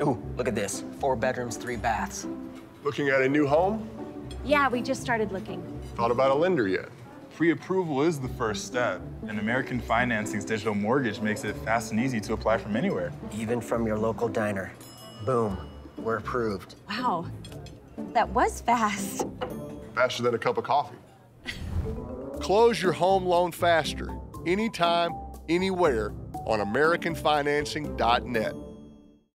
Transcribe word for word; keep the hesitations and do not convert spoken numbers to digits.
Ooh, look at this. Four bedrooms, three baths. Looking at a new home? Yeah, we just started looking. Thought about a lender yet? Pre-approval is the first step, and American Financing's Digital Mortgage makes it fast and easy to apply from anywhere. Even from your local diner. Boom, we're approved. Wow, that was fast. Faster than a cup of coffee. Close your home loan faster, anytime, anywhere, on American Financing dot net.